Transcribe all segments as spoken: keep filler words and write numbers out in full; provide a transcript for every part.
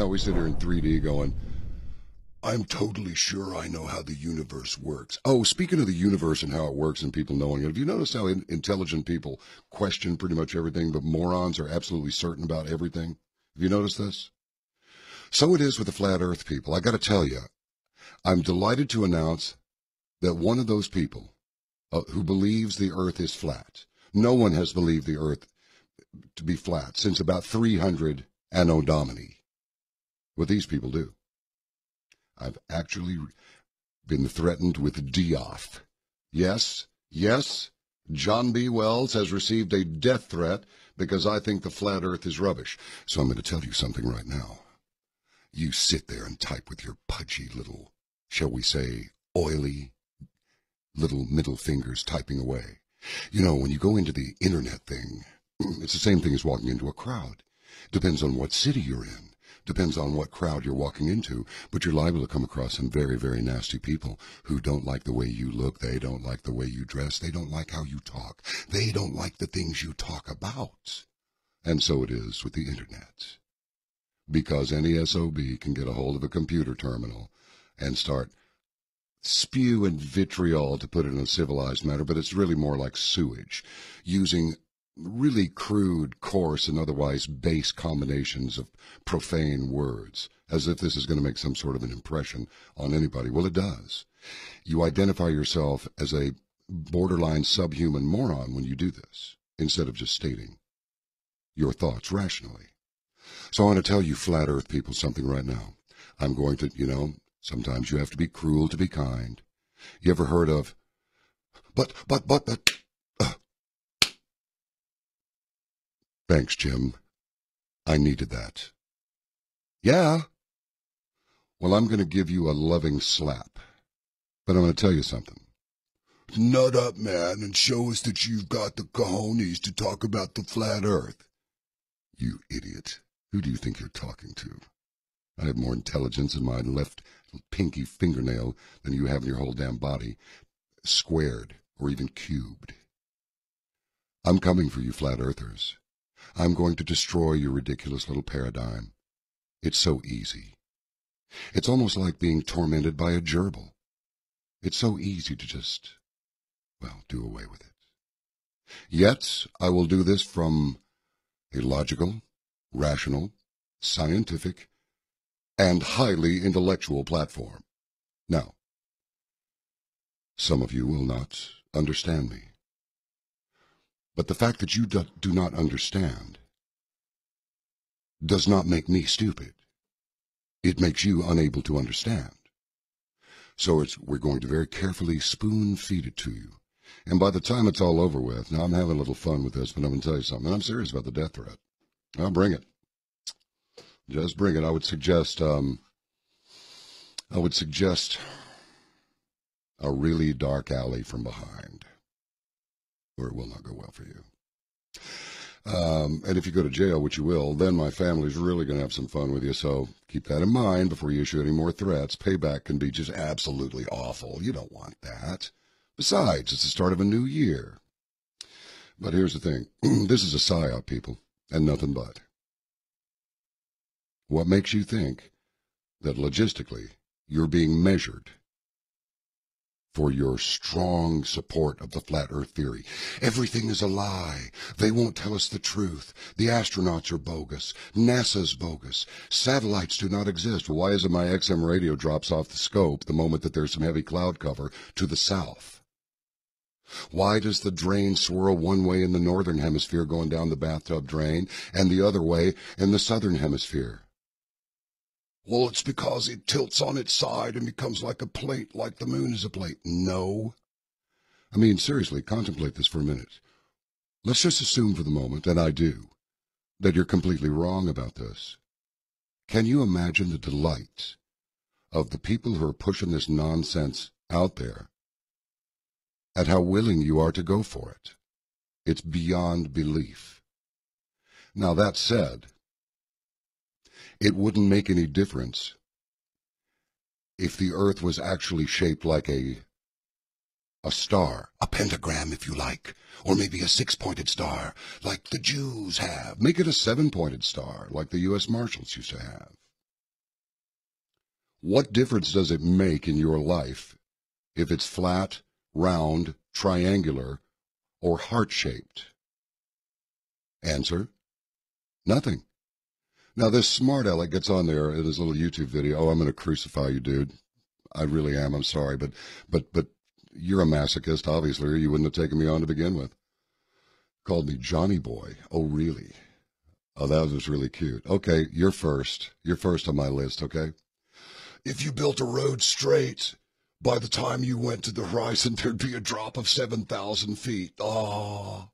Now we sit here in three D going, I'm totally sure I know how the universe works. Oh, speaking of the universe and how it works and people knowing it, have you noticed how in intelligent people question pretty much everything, but morons are absolutely certain about everything? Have you noticed this? So it is with the flat earth people. I got to tell you, I'm delighted to announce that one of those people uh, who believes the earth is flat, no one has believed the earth to be flat since about three hundred Anno Domini. What these people do. I've actually been threatened with D O F. Yes, yes, John B. Wells has received a death threat because I think the flat earth is rubbish. So I'm going to tell you something right now. You sit there and type with your pudgy little, shall we say, oily little middle fingers typing away. You know, when you go into the internet thing, it's the same thing as walking into a crowd. Depends on what city you're in. Depends on what crowd you're walking into, but you're liable to come across some very, very nasty people who don't like the way you look, they don't like the way you dress, they don't like how you talk, they don't like the things you talk about. And so it is with the internet. Because any S O B can get a hold of a computer terminal and start spewing vitriol, to put it in a civilized manner, but it's really more like sewage, using really crude, coarse, and otherwise base combinations of profane words, as if this is going to make some sort of an impression on anybody. Well, it does. You identify yourself as a borderline subhuman moron when you do this, instead of just stating your thoughts rationally. So I want to tell you flat earth people something right now. I'm going to, you know, sometimes you have to be cruel to be kind. You ever heard of, but, but, but, but, thanks, Jim. I needed that. Yeah. Well, I'm going to give you a loving slap, but I'm going to tell you something. Nut up, man, and show us that you've got the cojones to talk about the flat earth. You idiot. Who do you think you're talking to? I have more intelligence in my left pinky fingernail than you have in your whole damn body, squared or even cubed. I'm coming for you flat earthers. I'm going to destroy your ridiculous little paradigm. It's so easy. It's almost like being tormented by a gerbil. It's so easy to just, well, do away with it. Yet, I will do this from a logical, rational, scientific, and highly intellectual platform. Now, some of you will not understand me. But the fact that you do, do not understand does not make me stupid. It makes you unable to understand. So it's, we're going to very carefully spoon-feed it to you. And by the time it's all over with, now I'm having a little fun with this, but I'm going to tell you something. And I'm serious about the death threat. I'll bring it. Just bring it. I would suggest, um, I would suggest a really dark alley from behind, or it will not go well for you. Um, and if you go to jail, which you will, then my family's really going to have some fun with you, so keep that in mind before you issue any more threats. Payback can be just absolutely awful. You don't want that. Besides, it's the start of a new year. But here's the thing. This is a psyop, people, and nothing but. What makes you think that logistically you're being measured for your strong support of the flat earth theory? Everything is a lie. They won't tell us the truth. The astronauts are bogus. NASA's bogus. Satellites do not exist. Why is it my X M radio drops off the scope the moment that there's some heavy cloud cover to the south? Why does the drain swirl one way in the northern hemisphere going down the bathtub drain and the other way in the southern hemisphere? Well, it's because it tilts on its side and becomes like a plate, like the moon is a plate. No. I mean, seriously, contemplate this for a minute. Let's just assume for the moment, and I do, that you're completely wrong about this. Can you imagine the delight of the people who are pushing this nonsense out there at how willing you are to go for it? It's beyond belief. Now, that said, it wouldn't make any difference if the earth was actually shaped like a a star, a pentagram if you like, or maybe a six-pointed star like the Jews have. Make it a seven-pointed star like the U S Marshals used to have. What difference does it make in your life if it's flat, round, triangular, or heart-shaped? Answer: nothing. Now, this smart aleck gets on there in his little YouTube video. Oh, I'm going to crucify you, dude. I really am. I'm sorry, but but but you're a masochist, obviously, or you wouldn't have taken me on to begin with. Called me Johnny Boy. Oh, really? Oh, that was really cute. Okay, you're first. You're first on my list, okay? If you built a road straight, by the time you went to the horizon, there'd be a drop of seven thousand feet. Oh.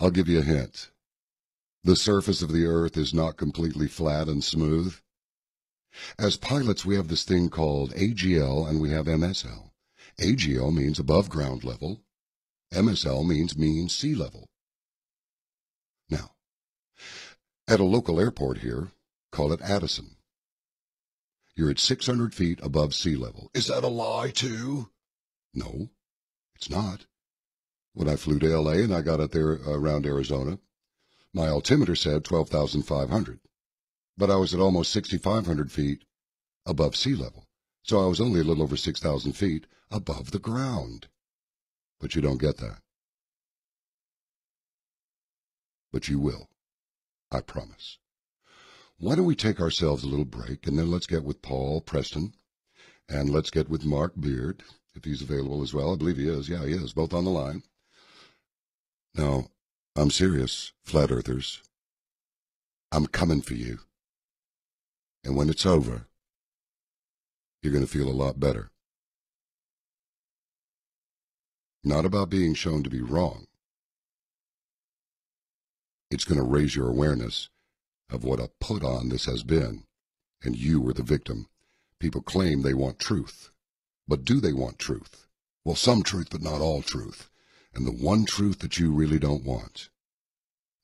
I'll give you a hint. The surface of the earth is not completely flat and smooth. As pilots, we have this thing called A G L and we have M S L. A G L means above ground level. M S L means mean sea level. Now, at a local airport here, call it Addison, you're at six hundred feet above sea level. Is that a lie, too? No, it's not. When I flew to L A and I got out there uh, around Arizona, my altimeter said twelve thousand five hundred, but I was at almost six thousand five hundred feet above sea level, so I was only a little over six thousand feet above the ground. But you don't get that. But you will. I promise. Why don't we take ourselves a little break, and then let's get with Paul Preston, and let's get with Mark Beard, if he's available as well. I believe he is. Yeah, he is. Both on the line. Now, I'm serious, flat earthers. I'm coming for you. And when it's over, you're going to feel a lot better. Not about being shown to be wrong. It's going to raise your awareness of what a put-on this has been, and you were the victim. People claim they want truth, but do they want truth? Well, some truth, but not all truth. And the one truth that you really don't want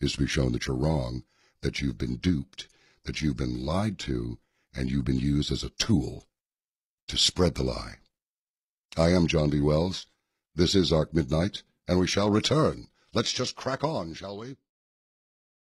is to be shown that you're wrong, that you've been duped, that you've been lied to, and you've been used as a tool to spread the lie. I am John B. Wells. This is Arc Midnight, and we shall return. Let's just crack on, shall we?